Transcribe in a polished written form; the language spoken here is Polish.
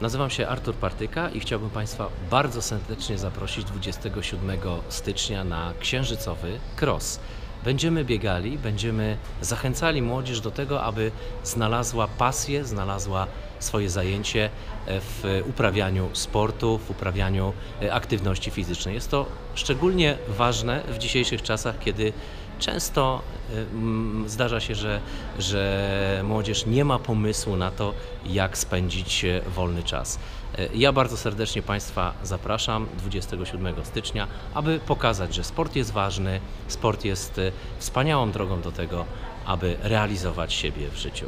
Nazywam się Artur Partyka i chciałbym Państwa bardzo serdecznie zaprosić 27 stycznia na Księżycowy Cross. Będziemy biegali, będziemy zachęcali młodzież do tego, aby znalazła pasję, znalazła swoje zajęcie w uprawianiu sportu, w uprawianiu aktywności fizycznej. Jest to szczególnie ważne w dzisiejszych czasach, kiedy często zdarza się, że młodzież nie ma pomysłu na to, jak spędzić wolny czas. Ja bardzo serdecznie Państwa zapraszam 27 stycznia, aby pokazać, że sport jest ważny, sport jest wspaniałą drogą do tego, aby realizować siebie w życiu.